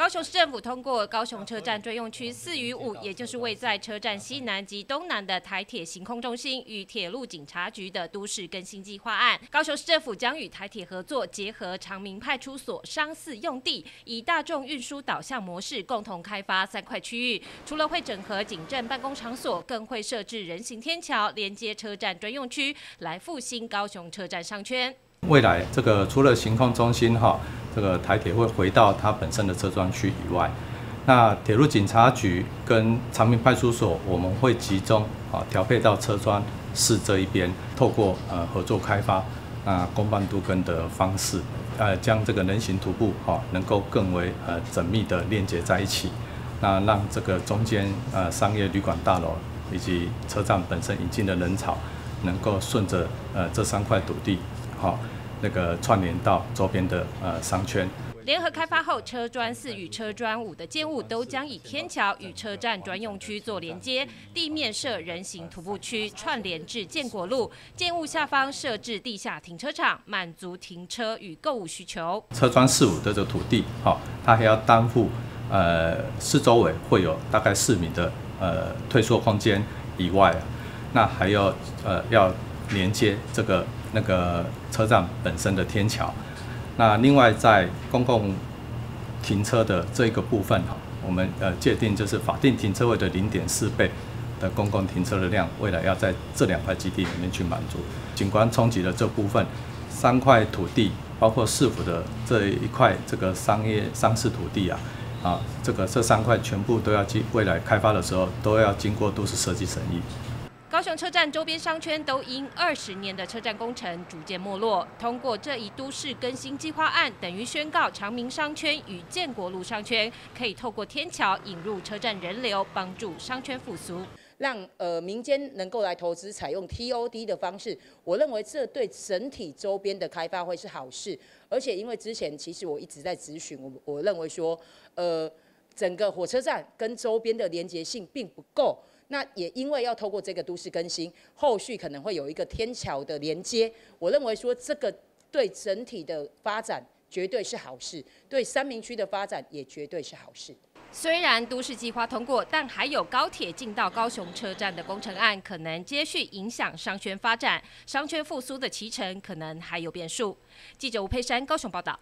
高雄市政府通过高雄车站专用区4与5，也就是位在车站西南及东南的台铁行控中心与铁路警察局的都市更新计划案。高雄市政府将与台铁合作，结合长明派出所、商四用地，以大众运输导向模式，共同开发3块区域。除了会整合警政办公场所，更会设置人行天桥，连接车站专用区，来复兴高雄车站商圈。 未来这个除了行控中心这个台铁会回到它本身的车专区以外，那铁路警察局跟长明派出所，我们会集中调配到车专市这一边，透过合作开发公办都更的方式，将这个人行徒步能够更为缜密的链接在一起，那让这个中间商业旅馆大楼以及车站本身引进的人潮，能够顺着这3块土地。 串联到周边的商圈。联合开发后，车专4与车专5的建物都将以天桥与车站专用区做连接，地面设人行徒步区，串联至建国路。建物下方设置地下停车场，满足停车与购物需求。车专4、5的这土地，它还要担负四周围会有大概4米的退缩空间以外，那还要连接这个。 车站本身的天桥，那另外在公共停车的这个部分我们界定就是法定停车位的0.4倍的公共停车的量，未来要在这2块基地里面去满足。景观冲击的这部分，3块土地，包括市府的这1块这个商事土地这3块全部都要未来开发的时候都要经过都市设计审议。 高雄车站周边商圈都因20年的车站工程逐渐没落。通过这一都市更新计划案，等于宣告长明商圈与建国路商圈可以透过天桥引入车站人流，帮助商圈复苏，让民间能够来投资，采用 TOD 的方式。我认为这对整体周边的开发会是好事。而且因为之前其实我一直在咨询，我认为说，整个火车站跟周边的连结性并不够。 那也因为要透过这个都市更新，后续可能会有一个天桥的连接。我认为说，这个对整体的发展绝对是好事，对三民区的发展也绝对是好事。 虽然都市计划通过，但还有高铁进到高雄车站的工程案，可能接续影响商圈发展，商圈复苏的期程可能还有变数。记者吴佩珊高雄报道。